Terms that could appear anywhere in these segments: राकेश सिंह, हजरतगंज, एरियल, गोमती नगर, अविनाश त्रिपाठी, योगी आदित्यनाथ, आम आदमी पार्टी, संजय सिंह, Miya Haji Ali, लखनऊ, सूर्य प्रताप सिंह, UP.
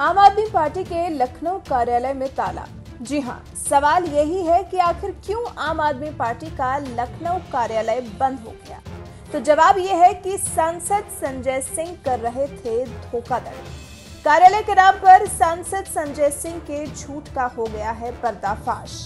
आम आदमी पार्टी के लखनऊ कार्यालय में ताला। जी हां, सवाल यही है कि आखिर क्यों आम आदमी पार्टी का लखनऊ कार्यालय बंद हो गया। तो जवाब यह है कि सांसद संजय सिंह कर रहे थे धोखाधड़ी। कार्यालय के नाम पर सांसद संजय सिंह के झूठ का हो गया है पर्दाफाश।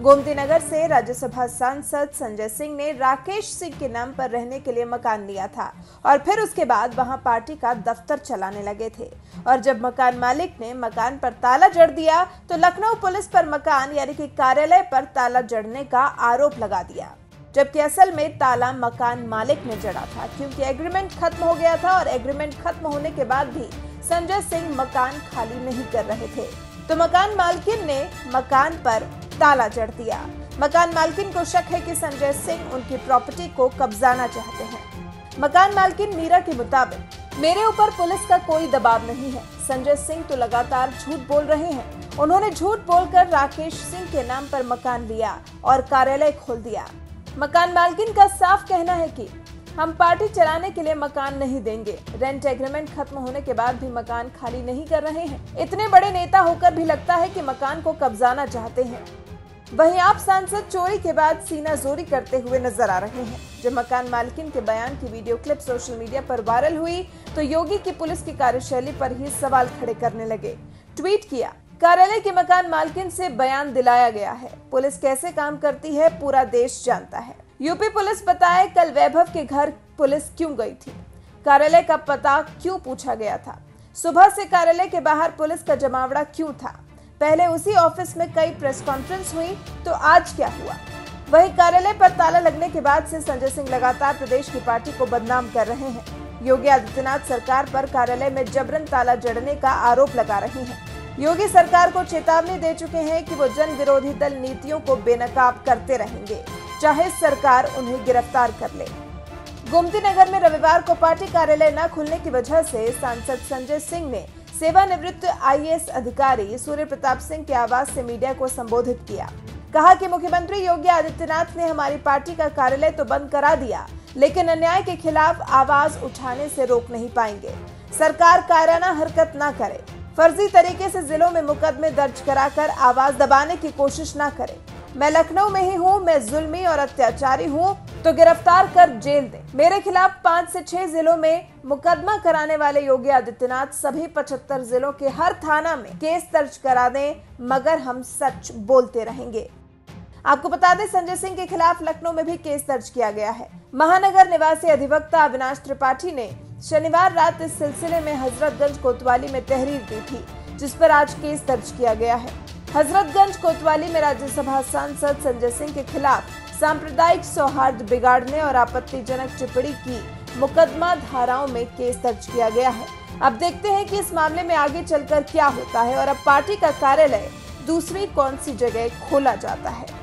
गोमती नगर से राज्यसभा सांसद संजय सिंह ने राकेश सिंह के नाम पर रहने के लिए मकान लिया था और फिर उसके बाद वहां पार्टी का दफ्तर चलाने लगे थे। और जब मकान मालिक ने मकान पर ताला जड़ दिया तो लखनऊ पुलिस पर मकान यानी कि कार्यालय पर ताला जड़ने का आरोप लगा दिया, जबकि असल में ताला मकान मालिक ने जड़ा था, क्योंकि एग्रीमेंट खत्म हो गया था और एग्रीमेंट खत्म होने के बाद भी संजय सिंह मकान खाली नहीं कर रहे थे। तो मकान मालकिन ने मकान पर ताला जड़ दिया। मकान मालकिन को शक है कि संजय सिंह उनकी प्रॉपर्टी को कब्जाना चाहते हैं। मकान मालकिन मीरा के मुताबिक, मेरे ऊपर पुलिस का कोई दबाव नहीं है, संजय सिंह तो लगातार झूठ बोल रहे हैं। उन्होंने झूठ बोलकर राकेश सिंह के नाम पर मकान लिया और कार्यालय खोल दिया। मकान मालकिन का साफ कहना है कि हम पार्टी चलाने के लिए मकान नहीं देंगे। रेंट एग्रीमेंट खत्म होने के बाद भी मकान खाली नहीं कर रहे हैं। इतने बड़े नेता होकर भी लगता है कि मकान को कब्जाना चाहते हैं। वहीं आप सांसद चोरी के बाद सीना जोरी करते हुए नजर आ रहे हैं। जब मकान मालकिन के बयान की वीडियो क्लिप सोशल मीडिया पर वायरल हुई तो योगी की पुलिस की कार्यशैली पर ही सवाल खड़े करने लगे। ट्वीट किया, कार्यालय के मकान मालकिन से बयान दिलाया गया है, पुलिस कैसे काम करती है पूरा देश जानता है। यूपी पुलिस बताए कल वैभव के घर पुलिस क्यों गई थी, कार्यालय का पता क्यों पूछा गया था, सुबह से कार्यालय के बाहर पुलिस का जमावड़ा क्यों था, पहले उसी ऑफिस में कई प्रेस कॉन्फ्रेंस हुई, तो आज क्या हुआ। वहीं कार्यालय पर ताला लगने के बाद से संजय सिंह लगातार प्रदेश की पार्टी को बदनाम कर रहे हैं। योगी आदित्यनाथ सरकार पर कार्यालय में जबरन ताला जड़ने का आरोप लगा रहे हैं। योगी सरकार को चेतावनी दे चुके हैं कि वो जन विरोधी दल नीतियों को बेनकाब करते रहेंगे, चाहे सरकार उन्हें गिरफ्तार कर ले। गोमती नगर में रविवार को पार्टी कार्यालय न खुलने की वजह से सांसद संजय सिंह ने सेवानिवृत्त आईएएस अधिकारी सूर्य प्रताप सिंह के आवास से मीडिया को संबोधित किया। कहा कि मुख्यमंत्री योगी आदित्यनाथ ने हमारी पार्टी का कार्यालय तो बंद करा दिया, लेकिन अन्याय के खिलाफ आवाज उठाने से रोक नहीं पाएंगे। सरकार कायराना हरकत न करे, फर्जी तरीके से जिलों में मुकदमे दर्ज कराकर आवाज दबाने की कोशिश न करे। मैं लखनऊ में ही हूँ, मैं जुल्मी और अत्याचारी हूँ, तो गिरफ्तार कर जेल दे। मेरे खिलाफ 5 से 6 जिलों में मुकदमा कराने वाले योगी आदित्यनाथ सभी 75 जिलों के हर थाना में केस दर्ज करा दें, मगर हम सच बोलते रहेंगे। आपको बता दें, संजय सिंह के खिलाफ लखनऊ में भी केस दर्ज किया गया है। महानगर निवासी अधिवक्ता अविनाश त्रिपाठी ने शनिवार रात इस सिलसिले में हजरतगंज कोतवाली में तहरीर दी थी, जिस पर आज केस दर्ज किया गया है। हजरतगंज कोतवाली में राज्यसभा सांसद संजय सिंह के खिलाफ सांप्रदायिक सौहार्द बिगाड़ने और आपत्तिजनक टिप्पणी की मुकदमा धाराओं में केस दर्ज किया गया है। अब देखते हैं कि इस मामले में आगे चलकर क्या होता है और अब पार्टी का कार्यालय दूसरी कौन सी जगह खोला जाता है।